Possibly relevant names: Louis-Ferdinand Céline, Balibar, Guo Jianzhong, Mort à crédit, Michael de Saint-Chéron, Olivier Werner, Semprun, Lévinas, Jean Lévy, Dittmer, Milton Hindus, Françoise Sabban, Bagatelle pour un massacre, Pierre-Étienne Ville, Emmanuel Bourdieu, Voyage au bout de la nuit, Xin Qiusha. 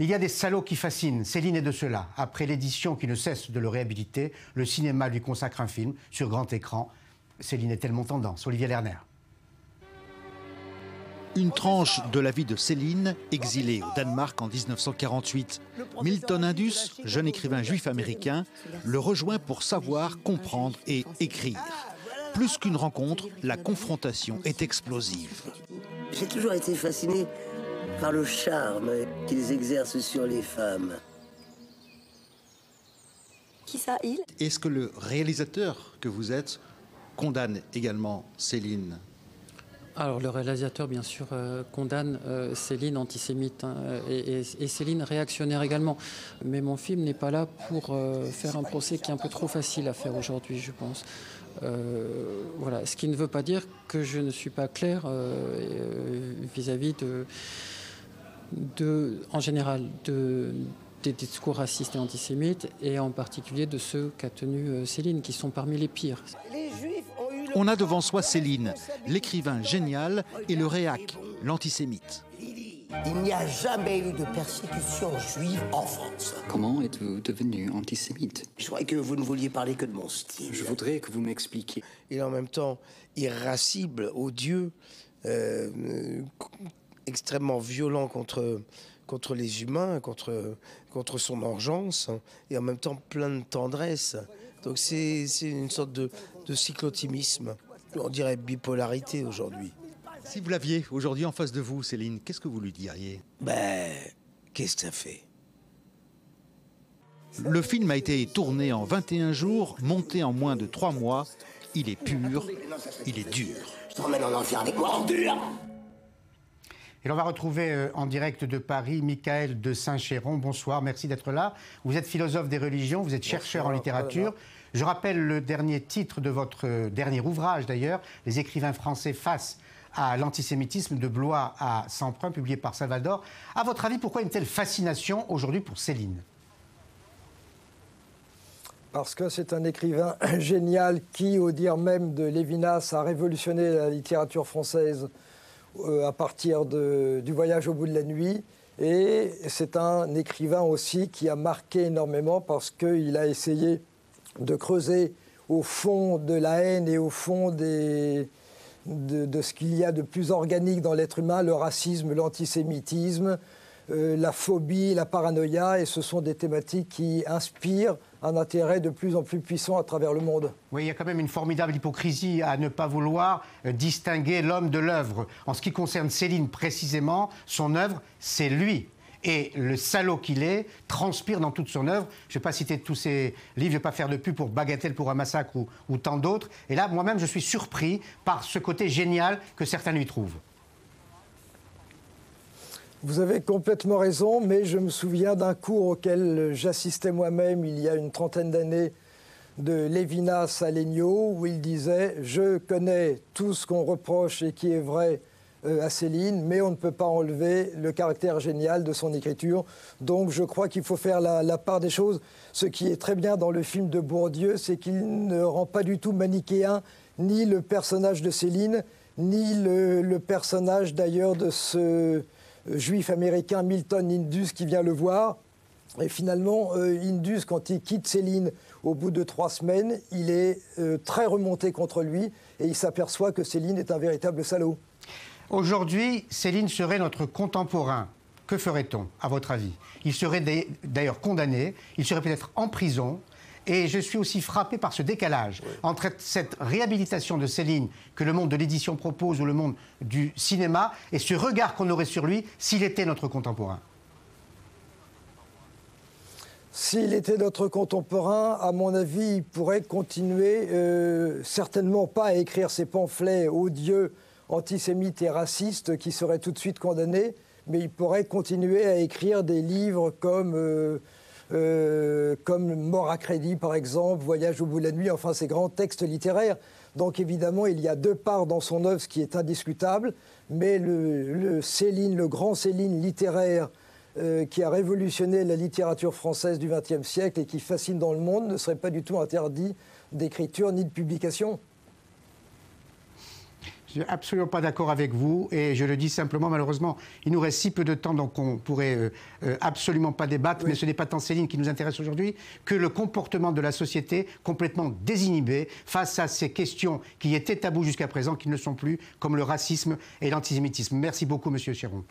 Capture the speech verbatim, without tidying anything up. Il y a des salauds qui fascinent, Céline est de ceux-là. Après l'édition qui ne cesse de le réhabiliter, le cinéma lui consacre un film sur grand écran. Céline est tellement tendance. Olivier Werner. Une tranche de la vie de Céline, exilée au Danemark en mille neuf cent quarante-huit. Milton Hindus, jeune écrivain juif américain, le rejoint pour savoir, comprendre et écrire. Plus qu'une rencontre, la confrontation est explosive. J'ai toujours été fasciné par le charme qu'ils exercent sur les femmes. Qui ça, il ? Est-ce que le réalisateur que vous êtes condamne également Céline ? Alors le réalisateur, bien sûr, euh, condamne euh, Céline antisémite hein, et, et, et Céline réactionnaire également. Mais mon film n'est pas là pour euh, faire un procès qui est un peu trop facile à faire aujourd'hui, je pense. Euh, voilà. Ce qui ne veut pas dire que je ne suis pas clair euh, vis-à-vis de, de, en général, de... des discours racistes et antisémites, et en particulier de ceux qu'a tenu Céline, qui sont parmi les pires. On a devant soi Céline, l'écrivain génial, et le réac, l'antisémite. Il n'y a jamais eu de persécution juive en France. Comment êtes-vous devenu antisémite? Je croyais que vous ne vouliez parler que de mon style. Je voudrais que vous m'expliquiez. Il est en même temps irascible, odieux, euh, extrêmement violent contre... contre les humains, contre, contre son engeance, hein, et en même temps plein de tendresse. Donc c'est une sorte de, de cyclotimisme, on dirait bipolarité aujourd'hui. Si vous l'aviez aujourd'hui en face de vous, Céline, qu'est-ce que vous lui diriez? Ben, qu'est-ce que ça fait? Le film a été tourné en vingt et un jours, monté en moins de trois mois. Il est pur, il est dur. Je t'emmène en enfer avec moi, ordure. Et on va retrouver en direct de Paris Michael de Saint-Chéron. Bonsoir, merci d'être là. Vous êtes philosophe des religions, vous êtes chercheur Bonsoir, en littérature. Je rappelle le dernier titre de votre dernier ouvrage d'ailleurs, « Les écrivains français face à l'antisémitisme de Blois à Semprun », publié par Salvador. À votre avis, pourquoi une telle fascination aujourd'hui pour Céline? Parce que c'est un écrivain génial qui, au dire même de Lévinas, a révolutionné la littérature française à partir de, du Voyage au bout de la nuit. Et c'est un écrivain aussi qui a marqué énormément parce qu'il a essayé de creuser au fond de la haine et au fond des, de, de ce qu'il y a de plus organique dans l'être humain, le racisme, l'antisémitisme, euh, la phobie, la paranoïa. Et ce sont des thématiques qui inspirent un intérêt de plus en plus puissant à travers le monde. Oui, il y a quand même une formidable hypocrisie à ne pas vouloir distinguer l'homme de l'œuvre. En ce qui concerne Céline précisément, son œuvre, c'est lui. Et le salaud qu'il est transpire dans toute son œuvre. Je ne vais pas citer tous ses livres, je ne vais pas faire de pub pour Bagatelle pour un massacre ou, ou tant d'autres. Et là, moi-même, je suis surpris par ce côté génial que certains lui trouvent. Vous avez complètement raison, mais je me souviens d'un cours auquel j'assistais moi-même il y a une trentaine d'années de Lévinas à Legno, où il disait « Je connais tout ce qu'on reproche et qui est vrai à Céline, mais on ne peut pas enlever le caractère génial de son écriture. Donc je crois qu'il faut faire la, la part des choses. Ce qui est très bien dans le film de Bourdieu, c'est qu'il ne rend pas du tout manichéen ni le personnage de Céline, ni le, le personnage d'ailleurs de ce... juif américain Milton Hindus qui vient le voir. Et finalement, euh, Hindus, quand il quitte Céline au bout de trois semaines, il est euh, très remonté contre lui et il s'aperçoit que Céline est un véritable salaud. Aujourd'hui, Céline serait notre contemporain. Que ferait-on, à votre avis? Il serait d'ailleurs condamné, il serait peut-être en prison. Et je suis aussi frappé par ce décalage oui. entre cette réhabilitation de Céline que le monde de l'édition propose ou le monde du cinéma et ce regard qu'on aurait sur lui s'il était notre contemporain. S'il était notre contemporain, à mon avis, il pourrait continuer euh, certainement pas à écrire ces pamphlets odieux, antisémites et racistes qui seraient tout de suite condamnés, mais il pourrait continuer à écrire des livres comme... Euh, Euh, comme Mort à crédit, par exemple, Voyage au bout de la nuit, enfin, ces grands textes littéraires. Donc, évidemment, il y a deux parts dans son œuvre, ce qui est indiscutable, mais le, le Céline, le grand Céline littéraire euh, qui a révolutionné la littérature française du vingtième siècle et qui fascine dans le monde ne serait pas du tout interdit d'écriture ni de publication. Je ne suis absolument pas d'accord avec vous et je le dis simplement, malheureusement, il nous reste si peu de temps, donc on ne pourrait euh, absolument pas débattre, oui. mais ce n'est pas tant Céline qui nous intéresse aujourd'hui, que le comportement de la société complètement désinhibée face à ces questions qui étaient taboues jusqu'à présent, qui ne le sont plus, comme le racisme et l'antisémitisme. Merci beaucoup, Monsieur Chéron.